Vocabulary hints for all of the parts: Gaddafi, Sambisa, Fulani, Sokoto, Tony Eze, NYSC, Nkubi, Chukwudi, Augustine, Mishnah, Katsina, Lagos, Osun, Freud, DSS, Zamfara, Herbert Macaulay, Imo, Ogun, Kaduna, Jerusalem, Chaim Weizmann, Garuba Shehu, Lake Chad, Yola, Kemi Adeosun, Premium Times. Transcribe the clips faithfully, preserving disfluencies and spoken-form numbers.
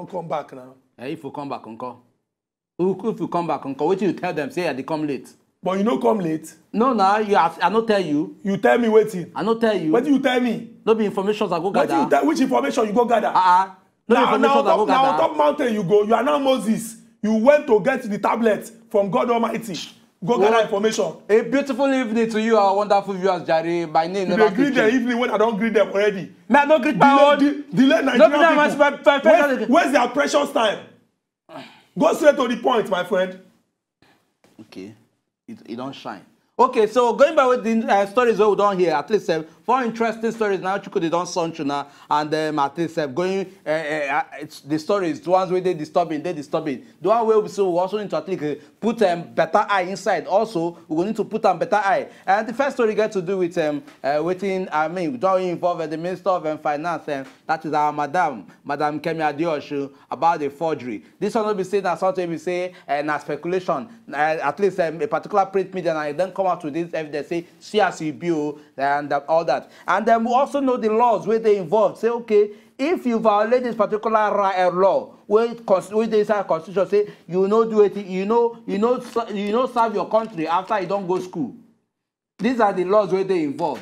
don't come back now. Hey, if you come back, uncle. If you come back, uncle, wait till you tell them, say I did come late. But you no come late. No, no, you have, I no tell you. You tell me waiting. I no tell you. What do you tell me? No be information I go gather. Which information you go gather? Uh-uh. No now, information now, I go now, gather. Now on top mountain you go. You are now Moses. You went to get the tablet from God Almighty. Go well, gather information. A beautiful evening to you, our wonderful viewers, Jare. My name is They greet them evening when I don't greet them already. May I not greet my own? Delay Nigerian people. Where, where's their precious time? Go straight to the point, my friend. Okay. It, it don't shine. Okay, so going by with the uh, stories we don't hear, at least uh, four interesting stories now. Chuku, they don't sound now, and um, at least uh, going uh, uh, it's the stories, the ones where they disturbing, they disturbing. The one where we so we also need to at least uh, put um, better eye inside. Also, we need to put on um, better eye. And the first story got to do with um, uh, waiting. I mean, we don't involve uh, the Minister of um, Finance, and um, that is our Madam, Madam Kemi Adeosun, about the forgery. This one will be saying that something we say and uh, speculation. Uh, at least um, a particular print media, and then come to this evidence, say C R C B O and uh, all that. And then we also know the laws where they involve. Say, okay, if you violate this particular law, where they say constitution, say you know do it, you know, you know, you know, serve your country after you don't go to school. These are the laws where they involve.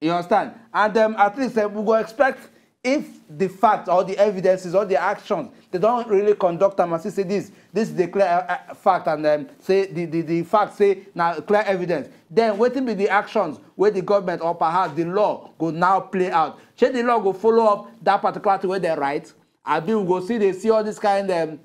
You understand? And um, at least uh, we will expect if the facts or the evidences or the actions, they don't really conduct them and say this, this is the clear uh, fact, and um, say the, the, the facts say now clear evidence. Then what will be the actions where the government or perhaps the law go now play out? Should the law go follow up that particular way they write? I mean, we go see they see all this kind of um,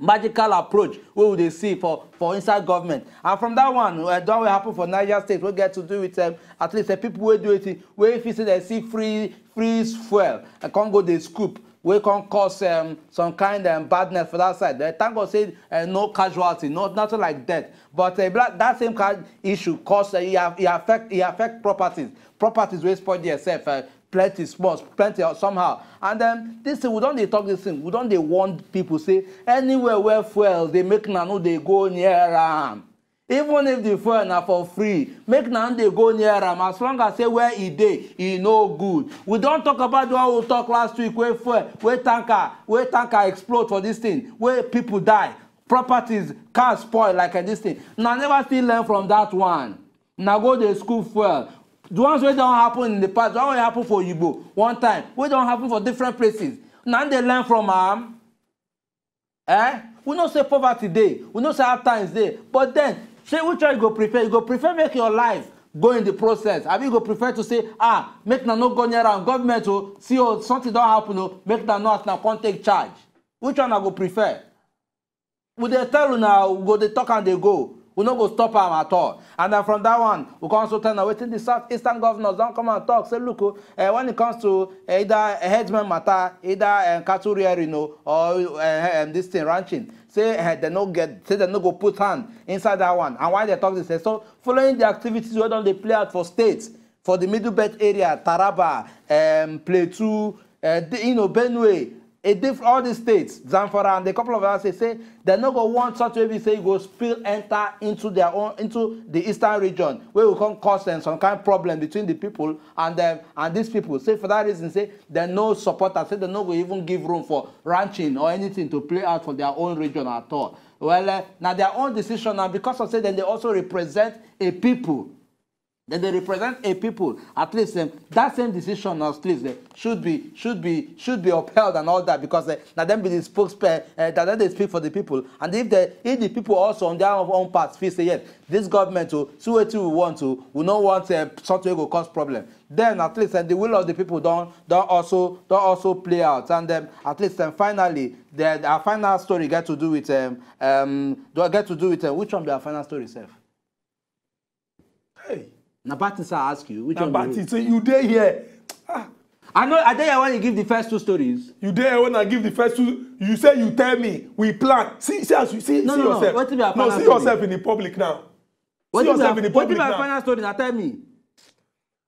magical approach what would they see for for inside government. And from that one uh, that will happen for Niger State. We get to do with um, at least the uh, people will do it where if you see they see free free fuel and can't go the scoop we can cause um, some kind of um, badness for that side. The tango said uh, no casualty, no nothing like that. But uh, that same kind of issue cause uh, it, have, it affect it affect properties properties will spoil themselves. Uh, plenty sports, plenty somehow. And then um, this thing, we don't they talk this thing, we don't they warn people, say, anywhere where fuel, they make nano, they go near um. Even if the fuel are for free, make nano, they go near um. As long as say where he dey, he no good. We don't talk about the one we talk last week, where fuel, where tanker, where tanker explode for this thing, where people die, properties, cars spoil like uh, this thing. Now never still learn from that one. Now go to school fuel. The ones that don't happen in the past, that only happen for Igbo one time. We don't happen for different places. Now they learn from um, eh? We don't say poverty day. We don't say hard times day. But then, say which one you go prefer? You go prefer make your life go in the process. I mean, you go prefer to say, ah, make na no go near and government to see oh something don't happen oh, make na not now can't take charge. Which one I go prefer? Would they tell you now? Go they talk and they go. We're not going to stop them at all. And then from that one, we can also tell them, waiting the southeastern governors don't come and talk. Say, look, uh, when it comes to uh, either uh, headsman matter, either uh, cattle rearing, you know, or uh, um, this thing, ranching, say uh, they no get, say they no go put hand inside that one. And why they talk this? Say, so following the activities, where don't they play out for states, for the middle belt area, Taraba, um, Plateau, uh, you know, Benue, It all the states, Zamfara and a couple of others, they say they're not going to want such way we say go spill enter into their own, into the eastern region, where we can cause them some kind of problem between the people and them and these people. Say for that reason, say they're no supporters, say they're not going to even give room for ranching or anything to play out for their own region at all. Well, uh, now their own decision, and because of say that they also represent a people. That they represent a people, at least um, that same decision now uh, should be should be should be upheld and all that, because uh, that them be the spokesperson uh, that they speak for the people. And if the if the people also on their own part feel say yes, this government will see what we want to, we don't want uh, something will cause problem. Then at least and uh, the will of the people don't don't also don't also play out. And then um, at least and um, finally the our final story got to do with um um do I get to do with uh, which one the final story self? Hey. Nabati, sir, ask you. Which Nabati, one so you dare here. Ah. I know, I dare here when you give the first two stories. You dare when I give the first two. You say you tell me, we plan. See, see, see, see no, no, yourself. No, no, no see story? Yourself in the public now. What see yourself in the public now. What final story now, tell me.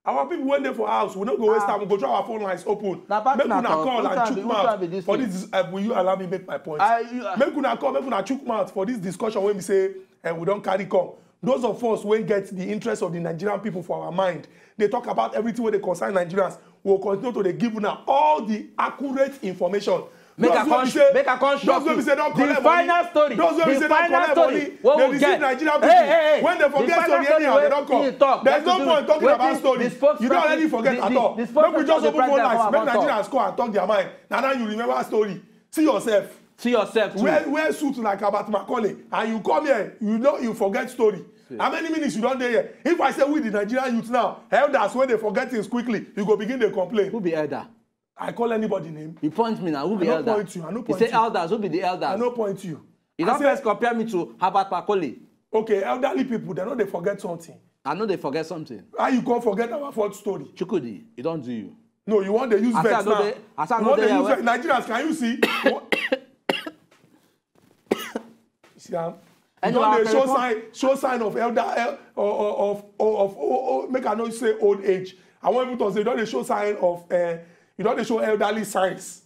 Our people went there for house. We don't go waste ah. time. We go try our phone lines open. Nabati, make una call and chook mouth. For this, uh, will you allow me make my point? Uh, you, uh, make una call, make una chook mouth for this discussion when we say, and uh, we don't carry come. Those of us when get the interest of the Nigerian people for our mind, they talk about everything where they concern Nigerians. We'll continue to they give now all the accurate information. Make a contract. Make a contract. The final story. The final story. What we get? Hey, hey, hey. When they forget story, they don't come. There's no point talking about story. You don't already forget at all. Make we just open phone lines. Make Nigerians score and talk their mind. Now, now you remember a story. See yourself. See yourself. Wear wear suit like Abat Macaulay, and you come here. You know you forget story. How many minutes you don't there? If I say we the Nigerian youth now, elders when they forget things quickly, you go begin to complain. Who be elder? I call anybody name. You point me now. Who be I elder? I no point you. I no point you. You say elders. Who be the elders? I no point you. You don't first compare me to Herbert Macaulay. Okay, elderly people, they know they forget something. I know they forget something. How you go forget our false story? Chukudi, you don't do you. No, you want the use vex now. They, you want the use vex. Nigerians, can you see? See how? And you know, they show sign, show sign of elder, el, or of, of, of oh, oh, make I not say old age. I want people to say, you know, they show sign of, uh, you know, they show elderly signs.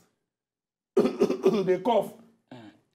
They cough.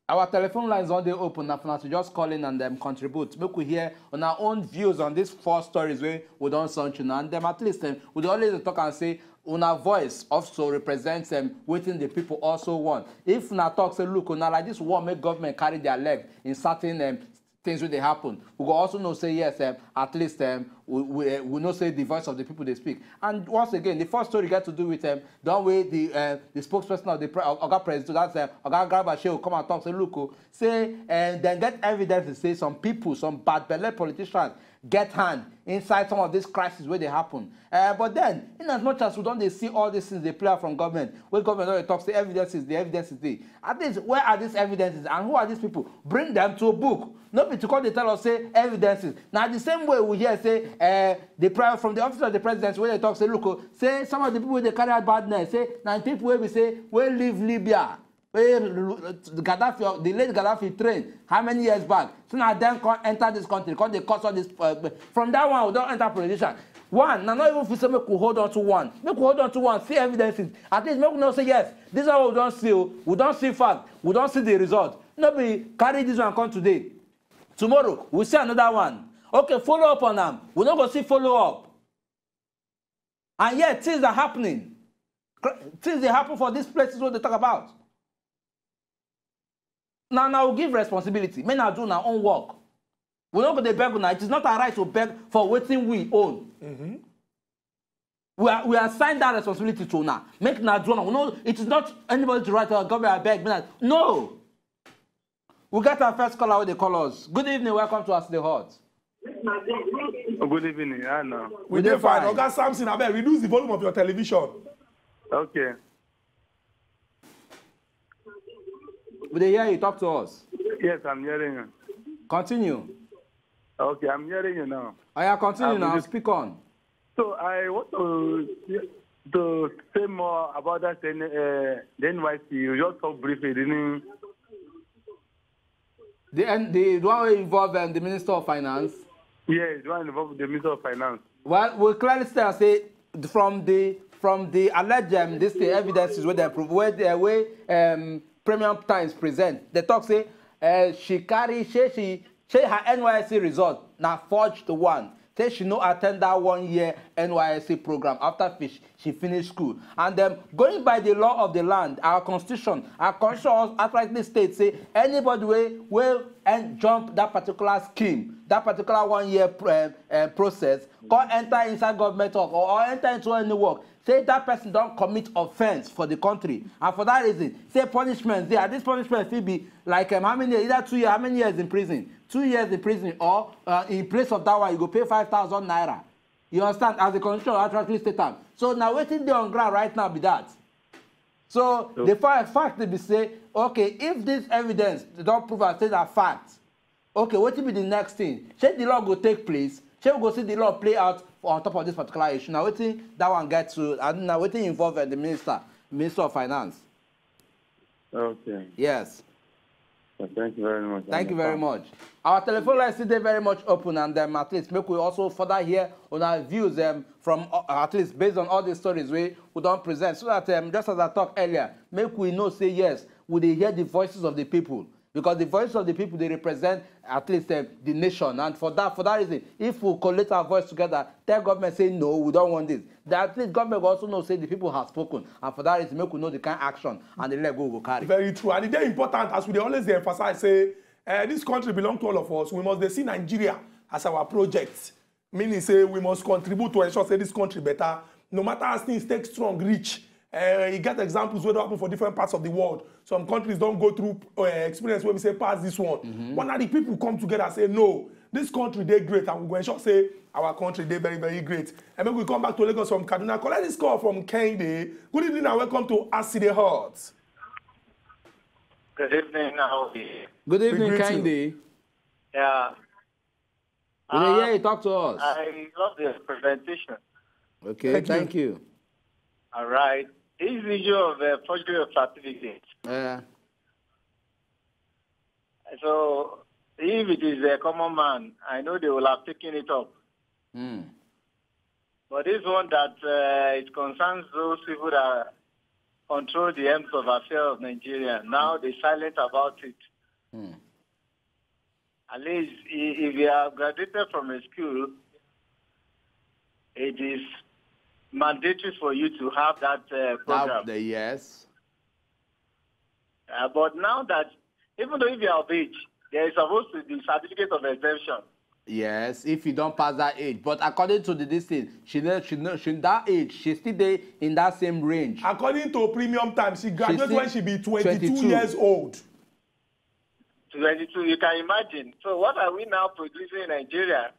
Our telephone lines all day open up now to just call in and them contribute. Make we hear on our own views on these four stories where we don't sound you and them at least um, we always talk and say una voice also represents them um, within the people also want. If una talk say look una like this one make government carry their leg in certain um, things will they happen. We will also know say yes, um, at least um, we, we, uh, we know say the voice of the people they speak. And once again, the first story got to do with um, the way the uh, the spokesperson of the pre of, of president, that's uh, Oga Garbache will come and talk say look, oh, say and then get evidence to say some people, some bad belly politicians get hand inside some of these crises where they happen. Uh, but then, in as much as we don't they see all these things they play out from government, where government already talks, the evidence is the evidence is there. At least, where are these evidences and who are these people? Bring them to a book. Nobody to call the tell us say evidences. Now, the same way we hear say uh, the private from the office of the president where they talk say look, oh, say some of the people they carry out badness, say nine people where we say we leave Libya. Gaddafi, the late Gaddafi train, how many years back? So now them can't enter this country, because they cause all this. Uh, from that one, we don't enter politician. One, now not even if we could hold on to one. We could hold on to one, see evidences. At least we could say, yes, this is what we don't see. We don't see facts. We don't see the result. Nobody carry this one come today. Tomorrow, we'll see another one. Okay, follow up on them. We're not going to see follow up. And yet, things are happening. Things they happen for these places what they talk about. Now, now give responsibility. Men are doing our own work. We're not going to beg now. It is not our right to beg for waiting we own. Mm-hmm. We are we assign that responsibility to now. Make now do no. It is not anybody's right to government. I beg. Men no. We got our first caller with the callers. Good evening. Welcome to Us the Hot. Good evening. I know. We did fine. Okay, Samson, I beg reduce the volume of your television. Okay. Would they hear you talk to us? Yes, I'm hearing you. Continue. Okay, I'm hearing you now. I am continuing now. Just... Speak on. So I want to to say more about that than uh, the N Y C. You just so briefly, didn't the and the one involved um, the Minister of Finance. Yes, the one involved the Minister of Finance. Well, we clearly still say from the from the alleged um, this the evidence is where they prove where they way um. Premium Times present. They talk say uh, she carry she she she her N Y S C result now forged one. Say she no attend that one year N Y S C program after fish she finished school. And then um, going by the law of the land, our constitution, our constitution outrightly states say anybody will will and jump that particular scheme, that particular one year uh, uh, process, can enter inside government talk or, or enter into any work. Say that person don't commit offense for the country. And for that reason, say punishment there. This punishment will be like um, how many years, either two years, how many years in prison? Two years in prison or uh, in place of that one, you go pay five thousand naira. You understand? As the constitution actually state time. So now waiting there on ground right now be that. So okay. The fact, fact they be say, okay, if this evidence don't prove and say that fact, okay, what will be the next thing? Say the law go take place. Say we go see the law play out on top of this particular issue. Now, waiting that one gets to, and now waiting involved the minister, Minister of Finance. Okay. Yes. Well, thank you very much. Thank you very much. Our telephone lines today very much open, and um, at least make we also further hear on our views um, from uh, at least based on all the stories we we don't present, so that um, just as I talked earlier, make we know say yes, we they hear the voices of the people. Because the voice of the people, they represent at least uh, the nation. And for that, for that reason, if we collect our voice together, tell government, say, no, we don't want this. That at least government will also know, say, the people have spoken. And for that reason, make we know the kind of action and the level will carry. Very true. And it's very important, as we always emphasize, say, uh, this country belongs to all of us. We must see Nigeria as our project. Meaning, say, we must contribute to ensure, say, this country better. No matter as things take strong reach. Uh, you get examples where they happen for different parts of the world. Some countries don't go through uh, experience where we say, pass this one. Mm-hmm. One of the people come together and say, no, this country, they're great. And we're going to say, our country, they're very, very great. And then we come back to Lagos from Kaduna. Collect this call from Kende. Good evening and welcome to Ask the Heart. Good evening, Naomi. Good evening, Kende. Yeah. Good um, yeah, you talk to us. I love the presentation. Okay, thank, thank you. you. All right. This issue of the forgery of certificates. Yeah. So, if it is a common man, I know they will have taken it up. Mm. But this one that uh, it concerns those people that control the arms of affairs of Nigeria. Now mm. they're silent about it. Mm. At least if you have graduated from a school, it is mandatory for you to have that uh, program. That, yes. Uh, but now that, even though if you are of age, there is supposed to be certificate of exemption. Yes, if you don't pass that age. But according to the distance, she, she, she, that age, she's still there in that same range. According to Premium Times, she graduated when she be twenty-two years old. twenty-two, you can imagine. So what are we now producing in Nigeria?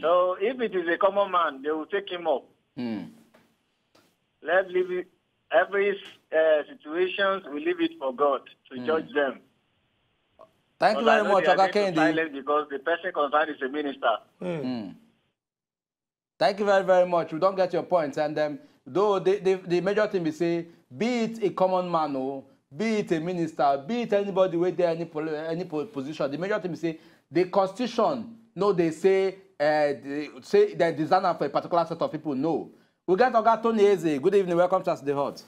So if it is a common man, they will take him up. Mm. Let's leave it, every uh, situation, we leave it for God to mm. judge them. Thank you very much, Oga Kende. Because the person concerned is a minister. Mm. Mm. Thank you very, very much. We don't get your point. And um, though the, the, the major thing we say, be it a common man, oh, be it a minister, be it anybody with there, any, any position, the major thing we say, the Constitution, no, they say, Uh, they say they're designed for a particular set of people. No. We got Oga Tony Eze. Good evening. Welcome to Ask the Heart.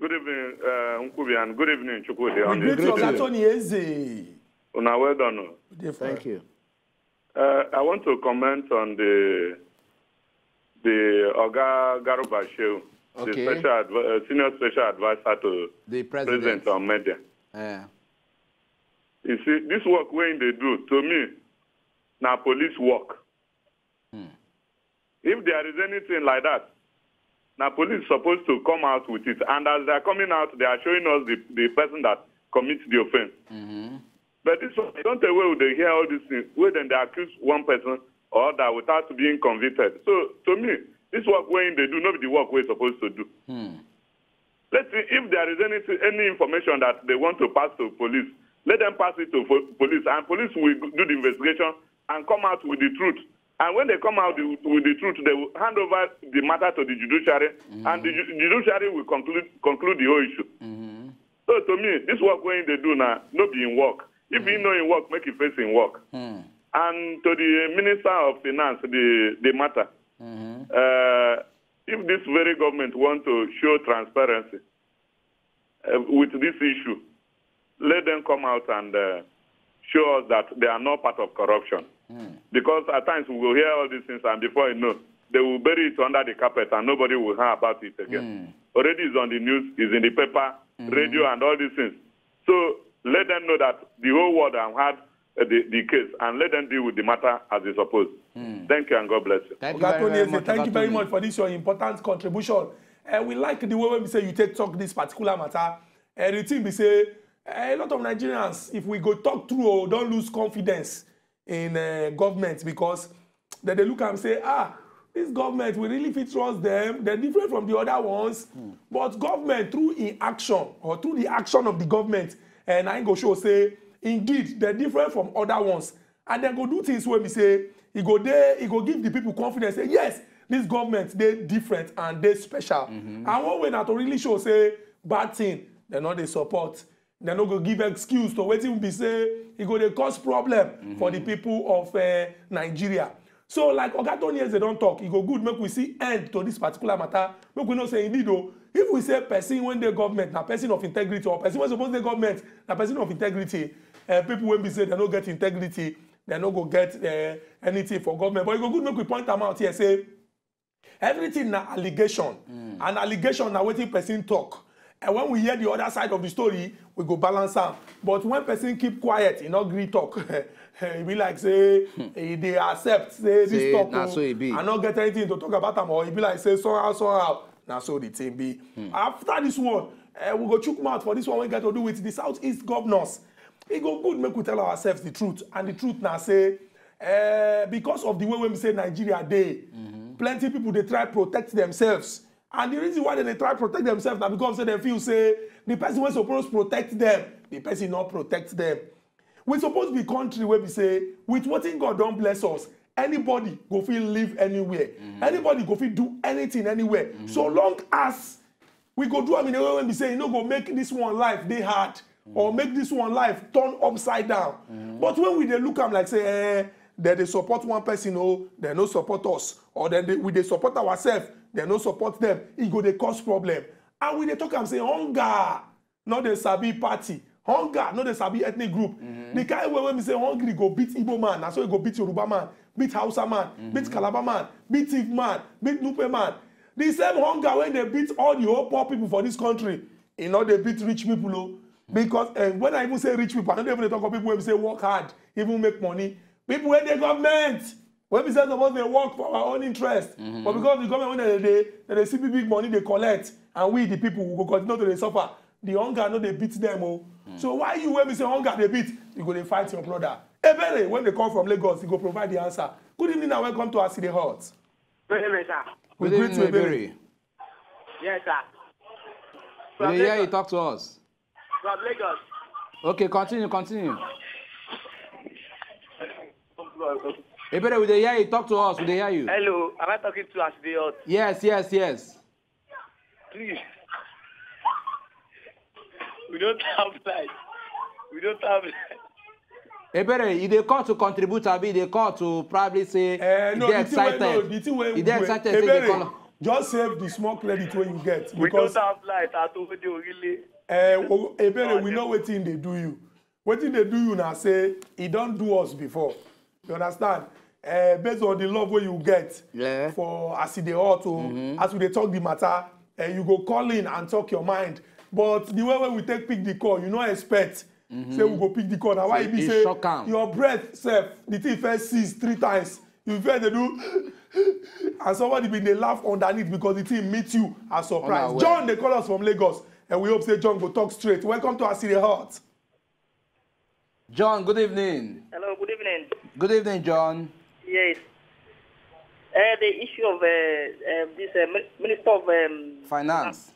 Good evening, uh, Nkubi, and good evening, Chukwudi. Good evening, Oga Tony Eze. Well done. Thank you. Uh, I want to comment on the the Oga Garuba Shehu, okay. the special uh, senior special advisor to the president, president on media. Yeah. You see, this work when they do, to me, now police work. Hmm. If there is anything like that, now police supposed to come out with it. And as they are coming out, they are showing us the, the person that commits the offense. Mm-hmm. But this they don't away with they hear all these things. Well, then they accuse one person or that without being convicted. So to me, this work when they do not the work we're supposed to do. Hmm. Let's see if there is any any information that they want to pass to police, let them pass it to police, and police will do the investigation and come out with the truth. And when they come out the, with the truth, they will hand over the matter to the judiciary, mm-hmm. and the ju judiciary will conclude, conclude the whole issue. Mm-hmm. So to me, this work when they do now, no be in work. If mm-hmm. you know in work, make it face in work. Mm-hmm. And to the Minister of Finance, the, the matter, mm-hmm. uh, if this very government want to show transparency uh, with this issue, let them come out and uh, show us that they are not part of corruption. Mm. Because at times we will hear all these things, and before you know, they will bury it under the carpet and nobody will hear about it again. Mm. Already it's on the news, it's in the paper, mm. radio, and all these things. So let them know that the whole world have had uh, the, the case, and let them deal with the matter as they supposed. Mm. Thank you and God bless you. Thank you very, very, much, thank you very much for this, your important contribution. Uh, we like the way when we say you take talk this particular matter. Everything we say, a lot of Nigerians, if we go talk through, don't lose confidence in uh, government, because then they look and say, ah, this government, we really fit trust them. They're different from the other ones. Mm. But government, through inaction or through the action of the government, and I go show, say, indeed, they're different from other ones. And then go do things where we say, he go there, he go give the people confidence, say, yes, this government, they're different and they're special. Mm-hmm. And one way not to really show, say, bad thing, they're not the support. They're not going to give excuse to waiting be say, it's going to cause problem mm-hmm. for the people of uh, Nigeria. So like Oga Tony, they don't talk. It go good. Make we see end to this particular matter. Make we not say indeed though. If we say person when the government, na person of integrity, or person when supposed the government, na person of integrity, uh, people when be say they don't get integrity, they don't go get uh, anything for government. But it go good. Make we point them out here. Say everything na allegation, mm. and allegation na wetin person talk. And when we hear the other side of the story, we go balance out. But when person keep quiet, he not gree talk. He be like, say, they accept, say, this talk, nah, so it be. And not get anything to talk about them. Or he be like, say, somehow, somehow. Now, nah, so the thing be. Hmm. After this one, uh, we go chook mouth for this one we get to do with the Southeast governors. It go good, make we tell ourselves the truth. And the truth now say, uh, because of the way we say Nigeria Day, mm-hmm. plenty people, they try to protect themselves. And the reason why they try to protect themselves now because they feel say the person was supposed to protect them, the person not protect them. We're supposed to be country where we say, with what in God don't bless us, anybody go feel live anywhere. Mm-hmm. Anybody go feel do anything anywhere. Mm-hmm. So long as we go do I mean when we say, you know, go make this one life they hard, mm-hmm. or make this one life turn upside down. Mm-hmm. But when we they look at them like say, eh, that they support one person, oh, they no support us, or then they, we they support ourselves, they no support them, it go they cause problem. And when they talk and say hunger, not the Sabi party, hunger, not the Sabi ethnic group. Mm-hmm. The kind where when we say hungry, go beat Igbo man, that's why you go beat Yoruba man, beat Hausa man, mm-hmm. beat Calabar man, beat Tiv man, beat Nupe man. The same hunger when they beat all the whole poor people for this country, you know they beat rich people. Oh, because uh, when I even say rich people, I don't even talk of people when we say work hard, even make money. People when the government, when we say about they work for our own interest, mm-hmm. but because the government when they, they, they see big money they collect, and we the people who continue to they suffer, the hunger no they beat them. Oh, mm-hmm. so why you when we say hunger they beat, you go they fight your brother. Ebere, when they come from Lagos, you go provide the answer. Good evening and welcome to our city hall. Good evening, sir. We good greet evening, you, Ebere. Yes, sir. From yeah, you talk to us. From Lagos. Okay, continue, continue. Ebere, would they hear you? Talk to us. Would they hear you? Hello, am I talking to us today? Yes, yes, yes. Please. We don't have light. We don't have light. Ebere, if they call to contribute, I mean, they call to probably say, uh, no, they're excited. No, the thing when, they're excited, Ebere, they call. Just save the small credit when you get. We don't have light. I told you, really. Uh, Ebere, oh, we know what thing they do you. What thing they do you now say, he don't do us before. You understand? Uh, based on the love where you get yeah. for as they ought to, mm-hmm. as we talk the matter, uh, you go call in and talk your mind. But the way when we take pick the call, you know expect. Mm-hmm. Say we go pick the call. Now so why be say your breath self, the thing first sees three times. You feel they do and somebody been they laugh underneath because the team meets you as surprise. John, they call us from Lagos, and we hope say John go talk straight. Welcome to our city heart. John, good evening. Hello, good evening. Good evening, John. Yes. Uh, the issue of uh, uh, this uh, Minister of um, Finance.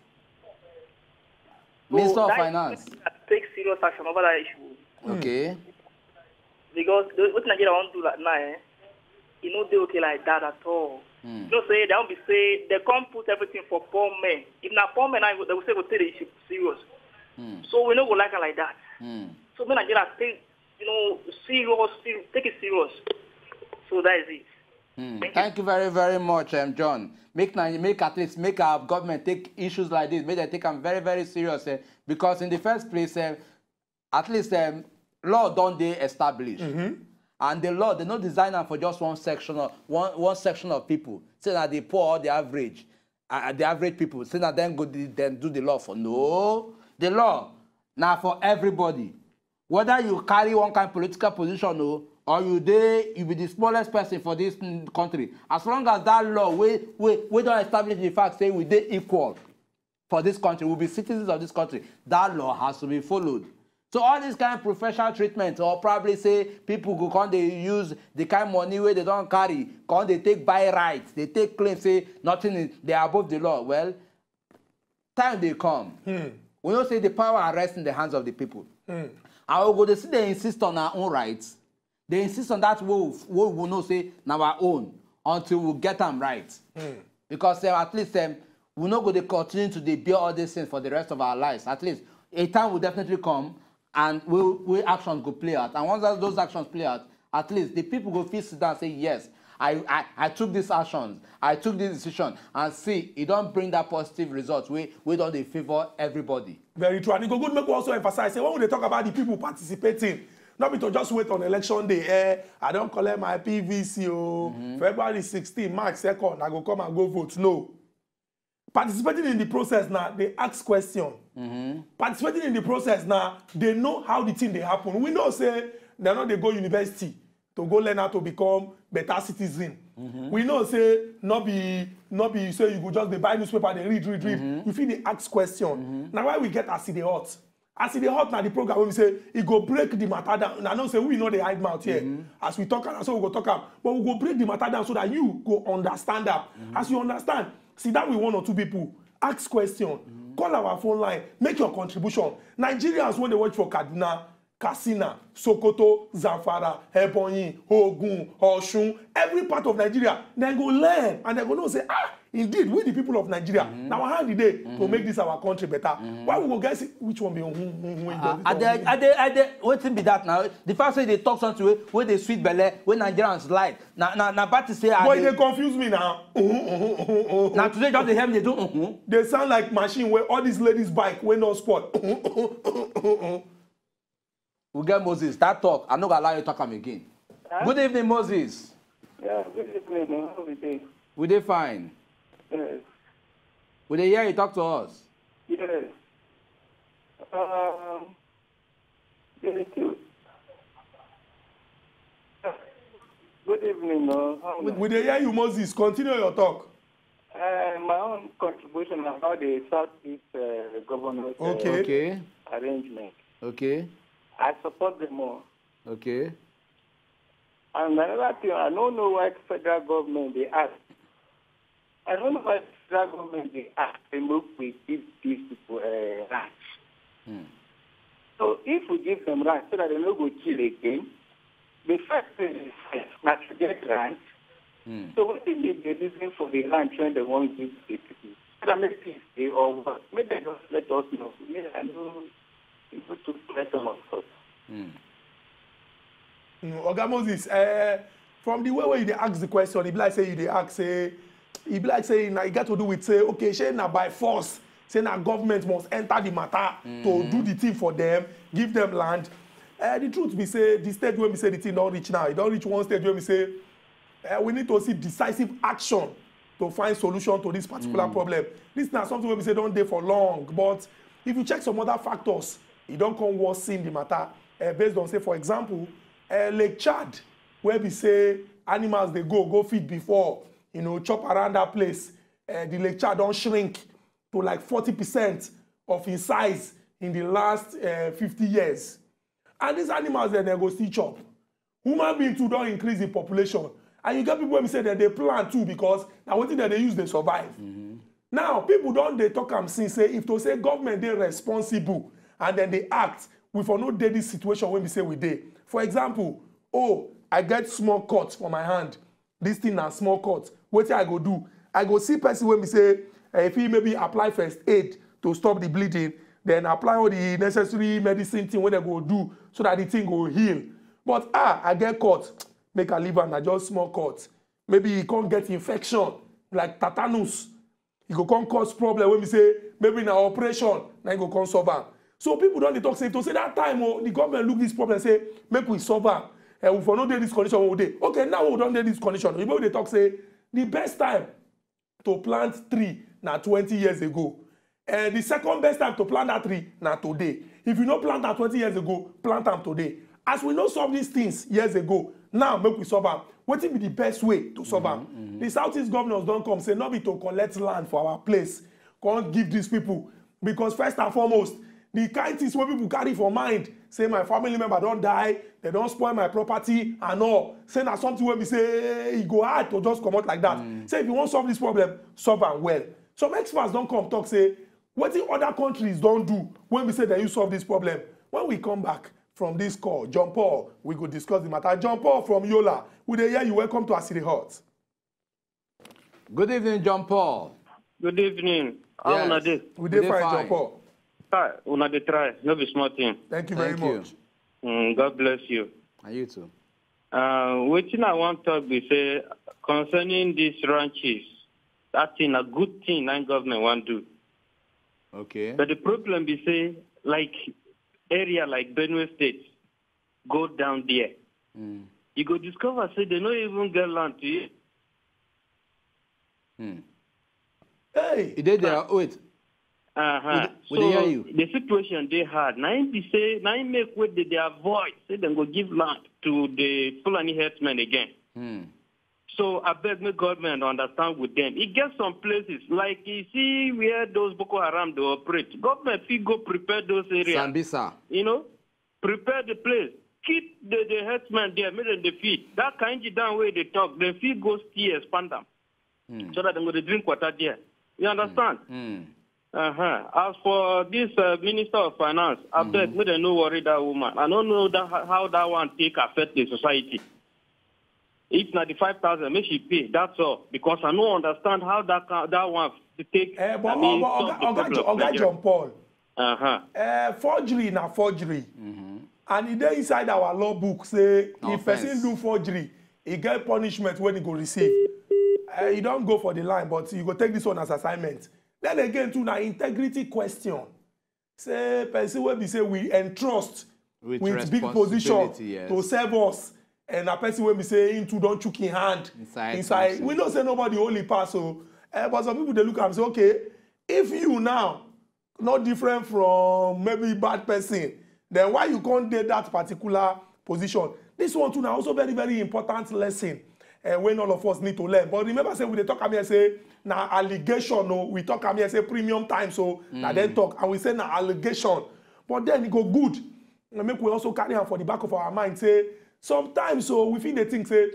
Minister so of Finance. Take serious action over that issue. Okay. Because what Nigeria won't do that now, eh? You know they okay like that at all. Mm. You know, say they won't be say they can't put everything for poor men. If not poor men, they will say we take the issue serious. Mm. So we don't go like it like that. Mm. So when Nigeria take. You know, serious, serious, take it serious. So that is it. Mm. Thank, Thank you. you very, very much, um, John. Make make at least make our government take issues like this. Make them take them very, very serious. Eh? Because in the first place, eh, at least um, law don't they establish, mm-hmm. and the law they not design for just one section of one one section of people. Say that the poor, the average, uh, the average people. Say that then go then do the law for no the law now for everybody. Whether you carry one kind of political position or, or you dey, you be the smallest person for this country. As long as that law, we, we, we don't establish the fact saying we dey equal for this country, we'll be citizens of this country, that law has to be followed. So all this kind of professional treatment, or probably say people go come, they use the kind of money where they don't carry, come they take by rights, they take claims, say nothing, is, they are above the law. Well, time they come. Hmm. We don't say the power rests in the hands of the people. Hmm. I will go to see they insist on our own rights. They insist on that wolf. We will not say now our own until we get them right. Mm. Because uh, at least um, we're not going to continue to bear all these things for the rest of our lives. At least a time will definitely come and we we'll, we'll actions go play out. And once those actions play out, at least the people will feel sit down and say, yes, I, I, I took this action, I took this decision, and see, it don't bring that positive result. We, we don't favour everybody. Very true. And it go good make we also emphasize, say, when they talk about the people participating, not me to just wait on election day, eh, I don't collect my P V C, oh, mm-hmm. February sixteenth, March second, I go come and go vote. No. Participating in the process now, they ask questions. Mm-hmm. Participating in the process now, they know how the thing they happen. We know, say, they know they go university to go learn how to become better citizen. Mm-hmm. We know, say, not be, not be, so you go just they buy newspaper, they read, read, read. Mm-hmm. You feel they ask questions. Mm-hmm. Now, why we get as the odds? As in the hot now, the program, when we say, it go break the matter down. And I know, say, we know the hide mouth here. Mm-hmm. As we talk, and so we go talk up. But we go break the matter down so that you go understand that. Mm-hmm. As you understand, sit down with one or two people, ask questions, mm-hmm. call our phone line, make your contribution. Nigerians, when they watch for Kaduna, Katsina, Sokoto, Zamfara, Ebonyi, Ogun, Osun, every part of Nigeria, they go learn and they go know, say, ah, indeed, we the people of Nigeria. Mm-hmm. Now, how did they mm-hmm. to make this our country better? Mm-hmm. Why we go guys? Which one be? What thing be that now? The first way they talk something way, where they sweet belly, where Nigerians lie. Now, now, now, but to say, why they, they confuse me now? Now today, just they hear me, they do. They sound like machine where all these ladies bike when no sport. We get Moses, that talk. I'm not going to allow you to talk him again. Huh? Good evening, Moses. Yeah, good evening. How are you? We dey fine. Yes. Will they hear you talk to us? Yes. Um, yes. Good evening. Uh, Will they hear you, Moses? Continue your talk. Uh, my own contribution about the Southeast uh, government uh, okay. Okay. arrangement. Okay. I support them all. Okay. And another thing, I don't know why federal government they ask. I don't know why federal government they ask they move with these these people uh, rats. Hmm. So if we give them rats so that they don't go kill again, the first thing is not to get rats. Hmm. So what is the reason for the rats when they won't give the people? Maybe or maybe they don't let us know. Maybe I don't people to let them off. Oga Moses, uh, from the way where you ask the question, he like say you ask say, he like say now you got to do with say okay, say now by force, say now government must enter the matter mm-hmm. to do the thing for them, give them land. Uh, the truth we say the stage where we say the thing don't reach now, it don't reach one stage where we say uh, we need to see decisive action to find solution to this particular mm-hmm. problem. This is not something where we say don't day for long, but if you check some other factors, it don't come worse in the matter. Uh, based on say, for example. Uh, Lake Chad, where we say animals they go go feed before, you know, chop around that place. Uh, the Lake Chad don't shrink to like forty percent of its size in the last uh, fifty years. And these animals then they go still chop. Human beings too don't increase in population. And you get people who say that they plant too because now what thing that they use they survive. Mm-hmm. Now people don't they talk and see say if they say government they're responsible and then they act, we for no day this situation when we say we day. For example, oh, I get small cuts for my hand. This thing are small cuts. What I go do? I go see person when we say, uh, if he maybe apply first aid to stop the bleeding, then apply all the necessary medicine thing when they go do so that the thing will heal. But ah, I get cut, make a liver and I just small cuts. Maybe he can't get infection like tetanus. He go can't cause problem when we say maybe in an operation, then he go can't survive. So people don't talk safe to say that time oh, the government look this problem and say, make we solve it. And we for no day this condition all day. Okay, now we don't do this condition. You know they talk say the best time to plant tree now twenty years ago. And the second best time to plant that tree now today. If you don't plant that twenty years ago, plant them today. As we know solve these things years ago, now make we solve them. What will be the best way to solve them? Mm-hmm, mm-hmm. The Southeast governors don't come say not be to collect land for our place. Can't give these people. Because first and foremost, the kind things where people carry for mind, say my family member don't die, they don't spoil my property and all. Say that something where we say, it go hard to just come out like that. Mm. Say if you want to solve this problem, solve and well. Some experts don't come talk, say, what the other countries don't do when we say that you solve this problem. When we come back from this call, John Paul, we could discuss the matter. John Paul from Yola, we dey hear you. Welcome to our city hut. Good evening, John Paul. Good evening. How are you? We dey fine, John Paul. Hi, una dey try. No be small thing. Thank you very Thank much. You. Mm, God bless you. And you too. Uh, which I want to be say concerning these ranches, that's in a good thing and government want to do. Okay. But the problem is say like area like Benue State, go down there. Mm. You go discover say they don't even get land to you. Hmm. Hey, they there. Uh, wait. Uh huh. So they hear you? The situation they had, now they say, now make what they avoid. Say they go give land to the Fulani herdsmen again. Hmm. So I beg the government understand with them. It gets some places like you see where those Boko Haram they operate. Government fee go prepare those areas. Sambisa. You know, prepare the place. Keep the the herdsmen there, middle the feed. That kind of down way they talk. The feed goes still expand them, hmm. so that they go to drink water there. You understand? Hmm. Hmm. Uh-huh. As for this uh, Minister of Finance, I mm-hmm. bet me they no worry that woman. I don't know that, how that one take affect the society. If ninety-five thousand, make she pay. That's all. Because I don't understand how that that one to take. Uh, but I mean, Oga John Paul. Uh-huh. Uh, forgery na forgery. Mm-hmm. And it dey inside our law book say no if person do forgery, he get punishment when he go receive. Uh, you don't go for the line, but you go take this one as assignment. Then again, to na integrity question. Say, person will be say we entrust with, with big position yes. to serve us, and a person will be say into don't chook in hand inside. inside. We don't say nobody only pass. So, uh, but some people they look and say, okay, if you now not different from maybe bad person, then why you can't date that particular position? This one too now also very very important lesson. Uh, when all of us need to learn. But remember, say we talk here, say now allegation. No, we talk here, say Premium Times. So mm. now then talk, and we say now allegation. But then it go good. And make we also carry on for the back of our mind. Say sometimes, so we think they think say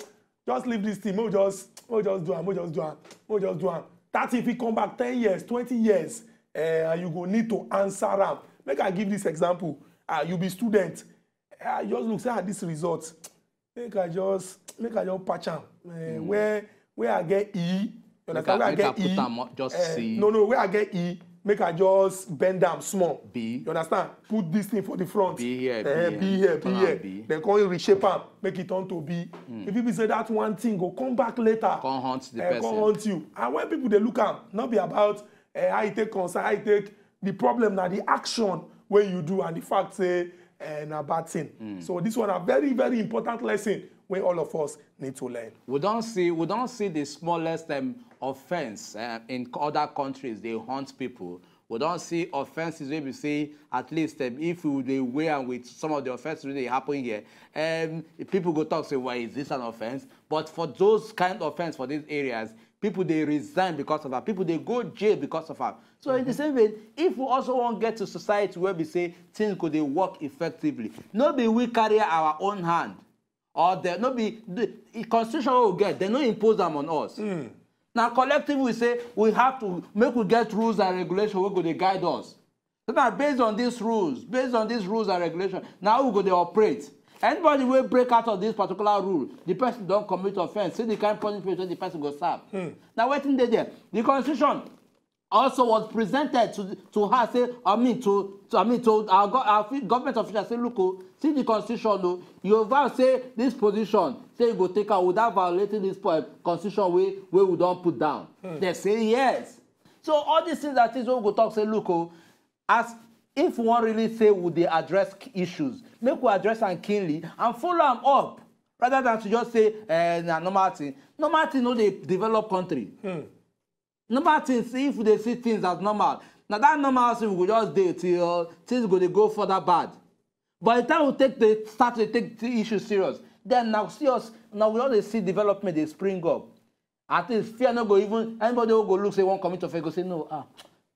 just leave this team. We we'll just we we'll just do it. We we'll just do it. We we'll just do it. That if we come back ten years, twenty years, uh, you go need to answer them. Make I give this example. Uh, you be student. Uh, just look at this result. Make I just make I just patch them. Uh, mm. Where where I get E, you know, where I get E, up, just uh, C. No no, where I get E, make I just bend them small. B, you understand? Put this thing for the front. B here, uh, B, B here, B here. B. Then call you reshape them, make it on to B. Mm. If people say that one thing, go come back later. Come hunt the uh, person. Come hunt you. And when people they look at, not be about uh, how you take concern, how you take the problem, now the action where you do and the fact say uh, and a bad thing. Mm. So this one a very very important lesson. Where all of us need to learn. We don't see, we don't see the smallest um, offense uh, in other countries. They hunt people. We don't see offenses where we say at least um, if we they were and with some of the offenses really happen here, um, people go talk say, why is this an offense? But for those kind of offense for these areas, people they resign because of that. People they go jail because of that. So mm-hmm. in the same way, if we also want to get to society where we say things could they work effectively, nobody will carry our own hand. Or there no be the constitution we get, they don't impose them on us. Mm. Now collectively we say we have to make we get rules and regulation we go they guide us. So now based on these rules, based on these rules and regulation, now we go they operate. Anybody will break out of this particular rule, the person don't commit offense. See the kind of punishment the person go serve. Mm. Now what in there? The constitution also was presented to to her, say, I mean to, to I mean to our, our government officials say, look, oh, see the constitution, no, you vow say this position, say you go take out without violating this point, constitution way where we don't put down. Hmm. They say yes. So all these things that is what we go talk say, look, oh, as if one really say would they address issues, make we address and keenly and follow them up rather than to just say eh, nah, normal thing. Normal thing, no, they develop country. Hmm. Normal things, if they see things as normal. Now that normal thing we just do till things go they go further bad. By the time we take the start to take the issue serious, then now see us now we always see development they spring up. At least fear not go even anybody will go look say one commit offense go say no ah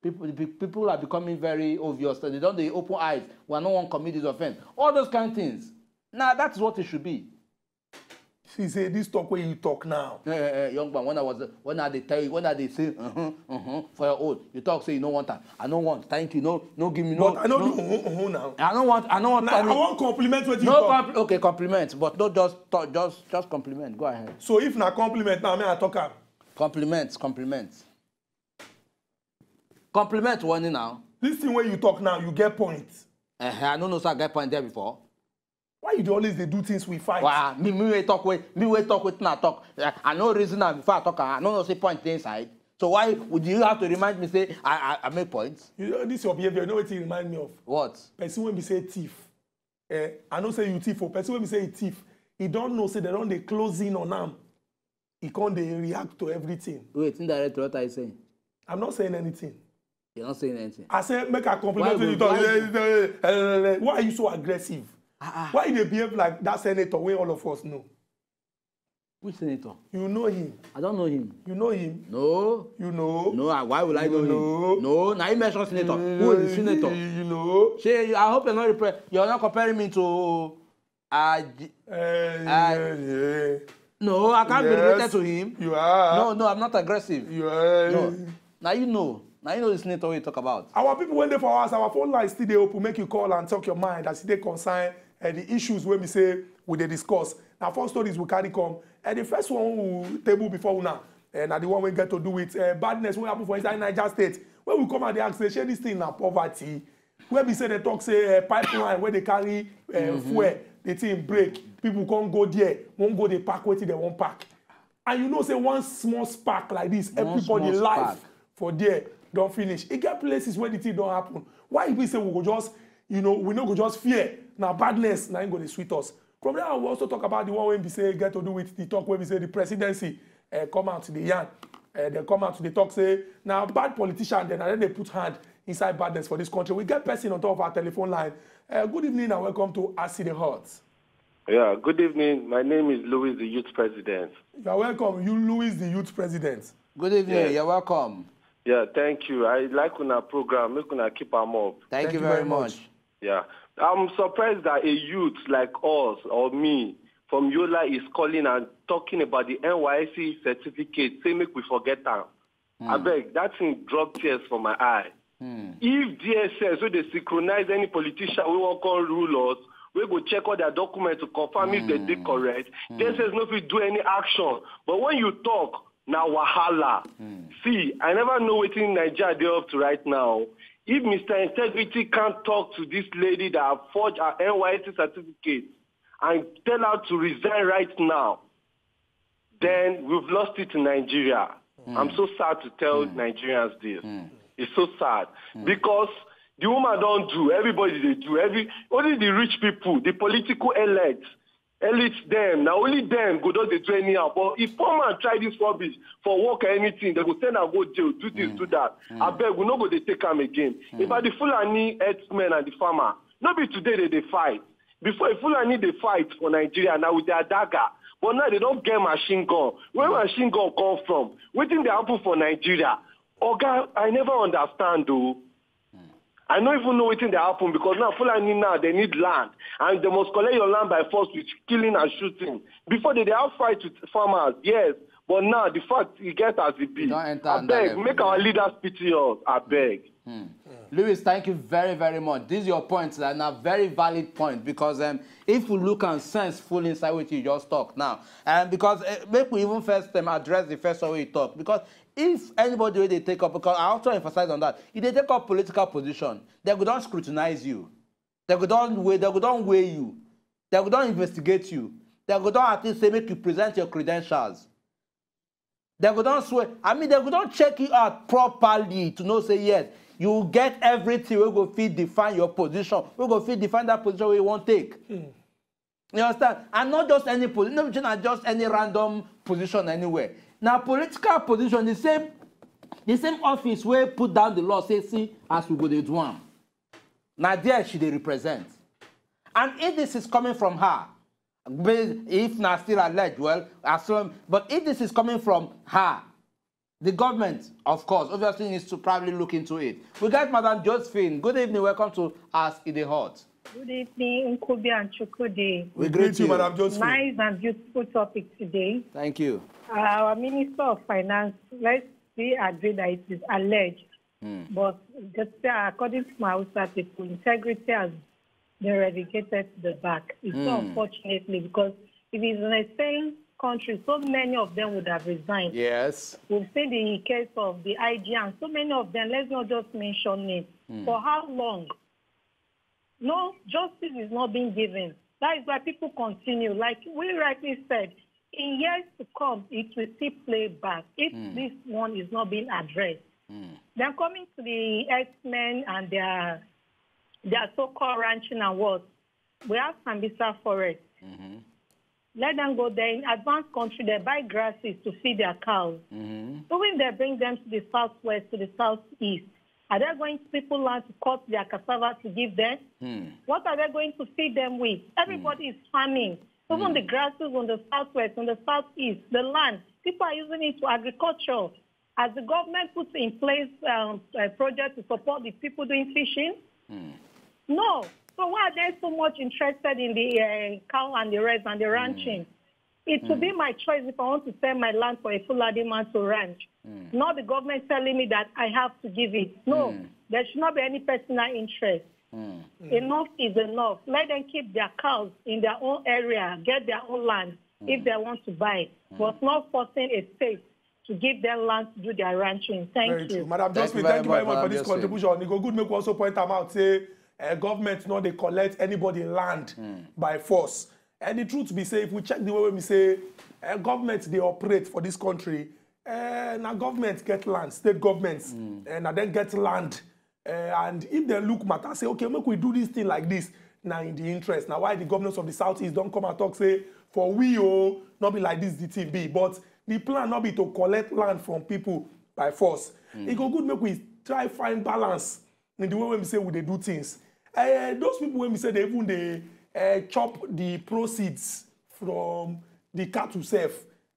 people people are becoming very obvious. They don't they open eyes when no one commits this offense. All those kind of things. Now that's what it should be. She said, this talk where you talk now. Hey, hey, hey, young man, when I was, when I they tell you, when I they say, uh huh, uh huh, for your own, you talk say you don't want that. I don't want. Thank you. No, no, give me no. But I don't no, do uh huh now. I don't want. I don't want. Now, I, mean, I want compliment what you no talk. Compl okay, compliment, but not just talk, just just compliment. Go ahead. So if na compliment now, may I talk am? Compliments, compliments, compliment one now. This thing where you talk now, you get points. Uh -huh, I don't know, so I get point there before. Why you do always they do things we fight? Well, me we talk with me we talk with na talk. I know reason now before I talk. I know no say point inside. So why would you have to remind me say I I, I make points? You know, this your behavior. You know what it remind me of? What? Person when we say thief, eh, I know say you thief. For person when we say thief, he don't know say they don't they close in on him. He can't they react to everything. Wait, indirect what I saying? I'm not saying anything. You're not saying anything. I said make a compliment to you. Why? Why are you so aggressive? Ah, ah. Why they behave like that senator where all of us know? Which senator? You know him. I don't know him. You know him? No. You know? No, why would I know, know him? No. Now you mentioned senator. Mm, who is the senator? You know? Say, I hope you're not, you're not comparing me to... Uh, uh, uh, yeah. No, I can't yes, be related to him. You are. No, no, I'm not aggressive. You are. No. Now you know. Now you know the senator we talk about. Our people went there for us. Our phone lines still they open. Make you call and talk your mind. As they concern... And the issues when we say we they discuss. Now, four stories we carry come. And the first one we table before now, and the one we get to do with uh, badness what happen for inside Niger State. When we come and they ask, they share this thing now poverty. When we say they talk say uh, pipeline where they carry uh, mm -hmm. fuel, the thing break. People can't go there. Won't go they park where they won't park. And you know say one small spark like this, one everybody life spark. For there don't finish. It get places where the thing don't happen. Why we say we go just you know we no go just fear. Now badness, now ain't going to sweet us. From there, we also talk about the one when we say get to do with the talk when we say the presidency uh, come out to the yarn. Uh, they come out to the talk say now bad politician then and then they put hand inside badness for this country. We get person on top of our telephone line. Uh, good evening and welcome to Asi the Heart. Yeah, good evening. My name is Louis, the youth president. You are welcome. You Louis, the youth president. Good evening. Yeah. You're welcome. Yeah, thank you. I like una program. Make una keep am up. Thank, thank you very, very much. much. Yeah. I'm surprised that a youth like us or me from Yola is calling and talking about the N Y S C certificate, say make we forget them. Mm. I beg, that thing drop tears for my eye. Mm. If D S S, so they synchronize any politician, we won't call rulers, we go check all their documents to confirm mm. if they did correct. Mm. D S S no fit do any action. But when you talk, now wahala. Mm. See, I never know what in Nigeria they're up to right now. If Mister Integrity can't talk to this lady that forged her N Y S C certificate and tell her to resign right now, then we've lost it in Nigeria. Mm. I'm so sad to tell mm. Nigerians this. Mm. It's so sad. Mm. Because the woman don't do, everybody they do. Every, only the rich people, the political elite, elite them. Now only them go down the training out. But if poor man try this rubbish for work or anything, they go send and go jail, do this, mm. do that. Mm. I beg, we no go they take them again. Mm. If I the Fulani herdsmen and the farmer, nobody today they, they fight. Before if Fulani they fight for Nigeria now with their dagger, but now they don't get machine gun. Where machine gun come from? What did they happen for Nigeria? Oh God, I never understand though. I don't even know what thing they happen because now Fulani now they need land and they must collect your land by force with killing and shooting. Before they, they have fight with farmers, yes, but now the fact you get as it be. I beg, make our leaders pity us. I beg. Hmm. Yeah. Louis, thank you very, very much. These are your points and a very valid point because um, if we look and sense full inside what you just talked now, and um, because uh, maybe we even first um, address the first way you talk because. If anybody they take up, because I also emphasize on that, if they take up political position, they could not scrutinize you. They could not weigh, they could not weigh you. They could not investigate you. They could not at least say make you present your credentials. They could not swear. I mean, they could not check you out properly to know say yes, you get everything. We go fit define your position. We go fit define that position we won't take. Mm. You understand? And not just any position, not just any random position anywhere. Now, political position, the same, the same office where put down the law, say, see, as we go to do am. Now, there she they represent. And if this is coming from her, if not still alleged, well, as long, but if this is coming from her, the government, of course, obviously needs to probably look into it. We got Madam Josephine. Good evening. Welcome to Ask in the Heart. Good evening, Nkobi and Chukwudi. We greet you, Madam Josephine. Nice and beautiful topic today. Thank you. Uh, our Minister of Finance, let's see, agree that it is alleged, mm. but just uh, according to my Hausa people, integrity has been relegated to the back. It's mm. so unfortunately because if it's in the same country, so many of them would have resigned. Yes. We've seen the case of the I G and so many of them, let's not just mention it. Mm. For how long? No, justice is not being given. That is why people continue. Like we rightly said, in years to come, it will still play back if mm. this one is not being addressed. Mm. Then coming to the X-Men and their their so-called ranching and what, we have Sambisa forest. Mm-hmm. Let them go there. In advanced country, they buy grasses to feed their cows. Mm-hmm. So when they bring them to the southwest, to the southeast, are they going to people land to cut their cassava to give them? Mm. What are they going to feed them with? Everybody mm. is farming. Even mm. the grasses on the southwest, on the southeast, the land, people are using it for agriculture. As the government puts in place um, a project to support the people doing fishing? Mm. No. So why are they so much interested in the uh, cow and the rest and the ranching? Mm. It mm. would be my choice if I want to sell my land for a Fulani man to ranch. Mm. Not the government telling me that I have to give it. No, mm. there should not be any personal interest. Mm. Mm. Enough is enough. Let them keep their cows in their own area, get their own land mm. if they want to buy it. Mm. But not forcing a state to give them land to do their ranching. Thank very you. True. Madam Josephine, thank you very much for this contribution. Nico Goodman also point them out, say, uh, government, no, they collect anybody land mm. by force. And the truth be say, if we check the way we say, uh, government, they operate for this country, uh, now governments get land, state governments, mm. and now then get land. Uh, and if they look matter, say, okay, make we do this thing like this, now in the interest. Now, why the governors of the Southeast don't come and talk, say, for we, oh, not be like this, the T V, but the plan not be to collect land from people by force. Mm. It go good make we try find balance in the way when we say we they do things. Uh, those people when we say they even they uh, chop the proceeds from the cattle self.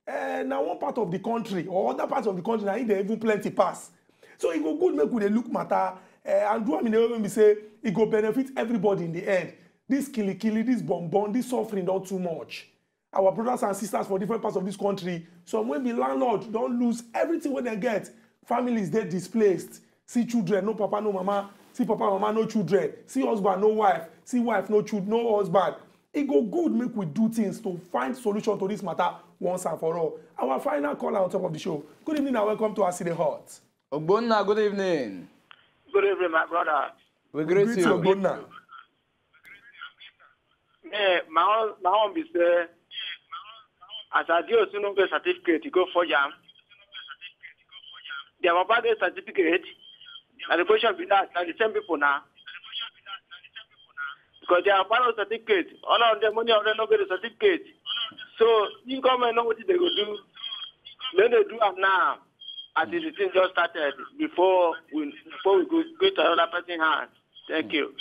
Uh, now one part of the country or other parts of the country, now they even plenty pass. So it go good make we they look matter uh, and do I mean when we say it go benefit everybody in the end. This killy killy, this bonbon, this suffering not too much. Our brothers and sisters for different parts of this country. So when the landlord don't lose everything when they get, families they displaced. See children, no papa, no mama. See papa, mama, no children. See husband, no wife. See wife, no children, no husband. It go good make we do things to find solution to this matter once and for all. Our final caller on top of the show. Good evening and welcome to Aside Hot. Ogbonna, good evening. Good evening, my brother. We greet you, Ogbonna. Yeah, my my home is there. As I do a certificate to go for jam. They have a certificate, and the question is that the same people now. Because they have a certificate, all of the money of them don't get a certificate. So you come and know what they will do. Then they do it now, as the thing just started, before we before we go, go to another person's hand. Thank you.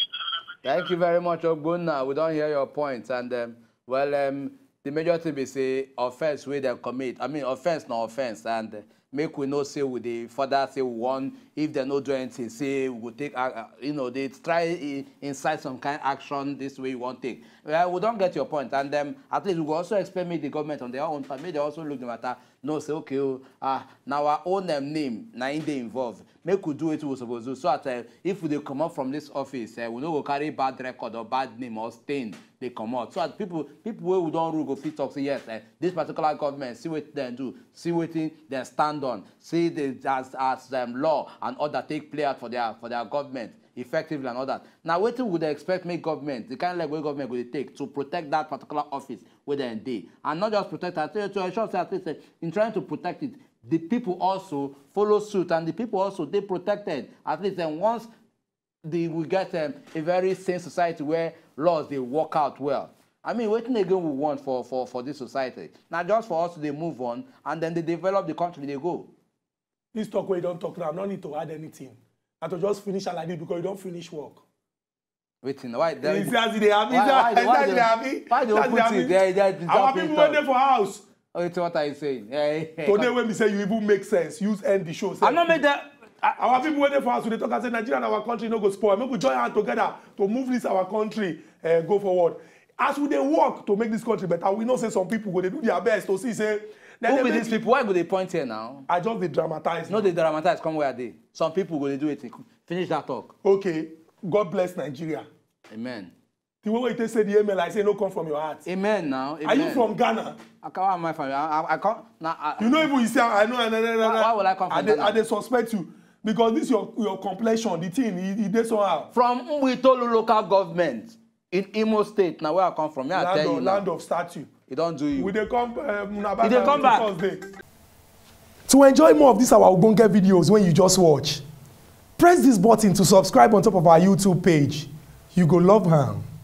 Thank you very much, Ogbonna. We don't hear your points, and um, well, um. the majority be say offense where they commit. I mean offense, no offense, and uh, make we no say with the further say we want if they no do anything. Say we take, uh, you know, they try uh, inside some kind of action this way you want take. Well, we don't get your point, and then um, at least we will also explain with the government on their own. Maybe they also look the matter. No say okay, ah uh, now our own um, name now they involved. Make we do it we supposed to. So that uh, if we come out from this office, uh, we know we carry bad record or bad name or stain. They come out. So that people, people who don't rule go fit talk say yes. Uh, this particular government see what they do, see what they stand on, see the as as um, law and other take play out for their for their government effectively and all that. Now, what would they expect make government the kind of like way government would they take to protect that particular office within day, and not just protect it to ensure that uh, in trying to protect it, the people also follow suit and the people also they protected at least. And once they will get um, a very sane society where laws they work out well. I mean, what again we want for, for, for this society? Now, just for us, they move on and then they develop the country, they go. This talk where you don't talk now, no need to add anything. I to just finish like this because you don't finish work. Waiting, why? They, they, why, why, why, why they, they happy? Why they happy? Why they happy? Our people went there for house. Oh, it's what I say. Yeah, yeah. Today, when we say you even make sense, you end the show. I'm not make that. I, our people waiting for us when they talk and say Nigeria and our country no go spoil. Maybe we join hands together to move this our country uh, go forward. As we they work to make this country better, we know say some people go they do their best to see say. Who be these people? Why go they point here now? I just they dramatize. No, they dramatize. Come where they. Some people go they do it. Finish that talk. Okay. God bless Nigeria. Amen. The way they say the amen, I say no come from your heart. Amen. Now. Amen. Are you from Ghana? I can't. Am I from? I, I, I can't. Nah, I, you know even you say I know. Nah, nah, nah, why, why would I come from? And they, they suspect you. Because this is your, your complexion, the thing, it, it, it somehow. From Umuoto local government, In Imo State, now where I come from, I tell you, land of statue. It don't do you. Will they come? Uh, Will they come back? To enjoy more of these our Ogbonge videos, when you just watch, press this button to subscribe on top of our YouTube page. You go love him.